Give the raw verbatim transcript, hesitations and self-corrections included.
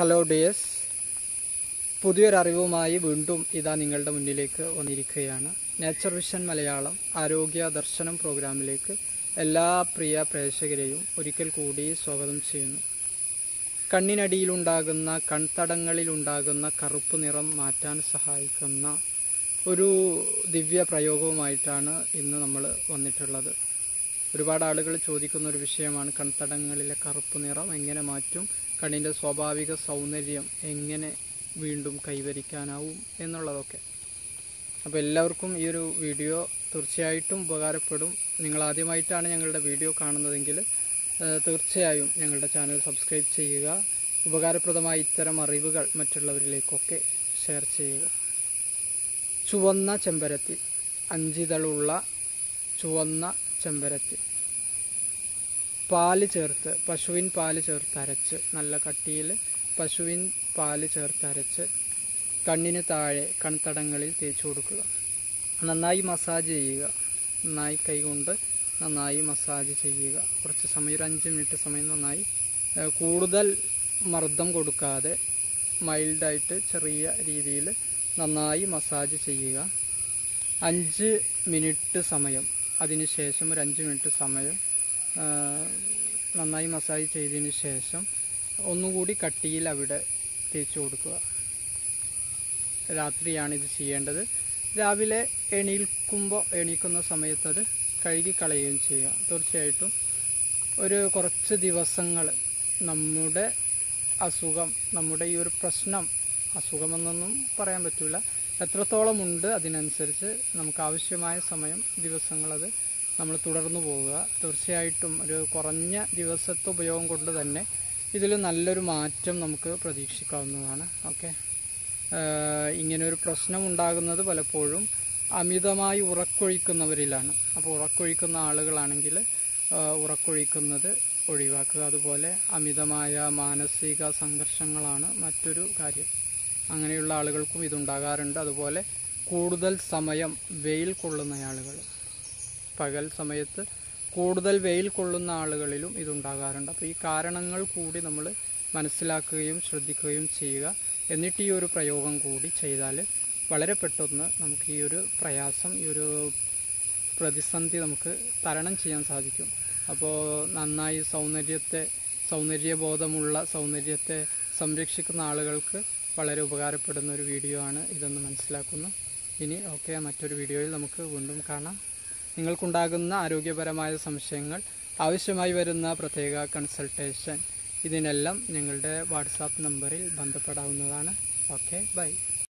Hello dears, പുതിയൊരറിവുമായി വീണ്ടും ഇതാ നിങ്ങളുടെ മുന്നിലേക്ക് വന്നിരിക്കുകയാണ്. നേച്ചർ വിഷൻ മലയാളം ആരോഗ്യ ദർശനം പ്രോഗ്രാമിലേക്ക് എല്ലാ പ്രിയ പ്രേക്ഷകരെയും ഒരിക്കൽ കൂടി സ്വാഗതം ചെയ്യുന്നു. കണ്ണിനടിയിലുണ്ടാകുന്ന കൺതടങ്ങളിലുണ്ടാകുന്ന കറുപ്പ് നിറം മാറ്റാൻ സഹായിക്കുന്ന ഒരു ദിവ്യ പ്രയോഗവുമായിട്ടാണ് ഇന്ന് നമ്മൾ വന്നിട്ടുള്ളത്. ഒരുപാട് ആളുകൾ ചോദിക്കുന്ന ഒരു വിഷയമാണ്, കൺതടങ്ങളിലെ കറുപ്പ് നിറം എങ്ങനെ മാറ്റും, കണ്ണിൻ്റെ സ്വാഭാവിക സൗന്ദര്യം എങ്ങനെ വീണ്ടും കൈവരിക്കാനാവും എന്നുള്ളതൊക്കെ. അപ്പോൾ എല്ലാവർക്കും ഈ ഒരു വീഡിയോ തീർച്ചയായിട്ടും ഉപകാരപ്പെടും. നിങ്ങൾ ആദ്യമായിട്ടാണ് ഞങ്ങളുടെ വീഡിയോ കാണുന്നതെങ്കിൽ തീർച്ചയായും ഞങ്ങളുടെ ചാനൽ സബ്സ്ക്രൈബ് ചെയ്യുക. ഉപകാരപ്രദമായ ഇത്തരം അറിവുകൾ മറ്റുള്ളവരിലേക്കൊക്കെ ഷെയർ ചെയ്യുക. ചുവന്ന ചെമ്പരത്തി, അഞ്ചിതളുള്ള ചുവന്ന ചെമ്പരത്തി പാല് ചേർത്ത്, പശുവിൻ പാല് ചേർത്തരച്ച്, നല്ല കട്ടിയിൽ പശുവിൻ പാല് ചേർത്തരച്ച് കണ്ണിന് താഴെ കൺതടങ്ങളിൽ തേച്ചു കൊടുക്കുക. നന്നായി മസാജ് ചെയ്യുക. നന്നായി കൈകൊണ്ട് നന്നായി മസാജ് ചെയ്യുക. കുറച്ച് സമയം, ഒരു അഞ്ച് മിനിറ്റ് സമയം നന്നായി, കൂടുതൽ മർദ്ദം കൊടുക്കാതെ മൈൽഡായിട്ട് ചെറിയ രീതിയിൽ നന്നായി മസാജ് ചെയ്യുക. അഞ്ച് മിനിറ്റ് സമയം, അതിനുശേഷം ഒരു അഞ്ച് മിനിറ്റ് സമയം നന്നായി മസാജ് ചെയ്തതിന് ശേഷം ഒന്നുകൂടി കട്ടിയിൽ അവിടെ തേച്ചു കൊടുക്കുക. രാത്രിയാണ് ഇത് ചെയ്യേണ്ടത്. രാവിലെ എണീൽക്കുമ്പോൾ എണീക്കുന്ന സമയത്ത് അത് കഴുകിക്കളയുകയും ചെയ്യുക. തീർച്ചയായിട്ടും ഒരു കുറച്ച് ദിവസങ്ങൾ നമ്മുടെ അസുഖം, നമ്മുടെ ഈ ഒരു പ്രശ്നം, അസുഖമെന്നൊന്നും പറയാൻ പറ്റില്ല, എത്രത്തോളം ഉണ്ട് അതിനനുസരിച്ച് നമുക്ക് ആവശ്യമായ സമയം ദിവസങ്ങളത് നമ്മൾ തുടർന്നു പോവുക. തീർച്ചയായിട്ടും ഒരു കുറഞ്ഞ ദിവസത്തെ ഉപയോഗം കൊണ്ട് തന്നെ ഇതിൽ നല്ലൊരു മാറ്റം നമുക്ക് പ്രതീക്ഷിക്കാവുന്നതാണ്. ഓക്കെ, ഇങ്ങനൊരു പ്രശ്നം ഉണ്ടാകുന്നത് പലപ്പോഴും അമിതമായി ഉറക്കൊഴിക്കുന്നവരിലാണ്. അപ്പോൾ ഉറക്കൊഴിക്കുന്ന ആളുകളാണെങ്കിൽ ഉറക്കൊഴിക്കുന്നത് ഒഴിവാക്കുക. അതുപോലെ അമിതമായ മാനസിക സംഘർഷങ്ങളാണ് മറ്റൊരു കാര്യം. അങ്ങനെയുള്ള ആളുകൾക്കും ഇതുണ്ടാകാറുണ്ട്. അതുപോലെ കൂടുതൽ സമയം വെയിൽ കൊള്ളുന്ന ആളുകൾ, പകൽ സമയത്ത് കൂടുതൽ വെയിൽ കൊള്ളുന്ന ആളുകളിലും ഇതുണ്ടാകാറുണ്ട്. അപ്പോൾ ഈ കാരണങ്ങൾ കൂടി നമ്മൾ മനസ്സിലാക്കുകയും ശ്രദ്ധിക്കുകയും ചെയ്യുക. എന്നിട്ട് ഈ ഒരു പ്രയോഗം കൂടി ചെയ്താൽ വളരെ പെട്ടെന്ന് നമുക്ക് ഈ ഒരു പ്രയാസം, ഈ ഒരു പ്രതിസന്ധി നമുക്ക് തരണം ചെയ്യാൻ സാധിക്കും. അപ്പോൾ നന്നായി സൗന്ദര്യത്തെ, സൗന്ദര്യബോധമുള്ള, സൗന്ദര്യത്തെ സംരക്ഷിക്കുന്ന ആളുകൾക്ക് വളരെ ഉപകാരപ്പെടുന്ന ഒരു വീഡിയോ ആണ് ഇതെന്ന് മനസ്സിലാക്കുന്നു. ഇനി ഓക്കെ, മറ്റൊരു വീഡിയോയിൽ നമുക്ക് വീണ്ടും കാണാം. നിങ്ങൾക്കുണ്ടാകുന്ന ആരോഗ്യപരമായ സംശയങ്ങൾ, ആവശ്യമായി വരുന്ന പ്രത്യേക കൺസൾട്ടേഷൻ, ഇതിനെല്ലാം ഞങ്ങളുടെ വാട്സാപ്പ് നമ്പറിൽ ബന്ധപ്പെടാവുന്നതാണ്. Okay, by.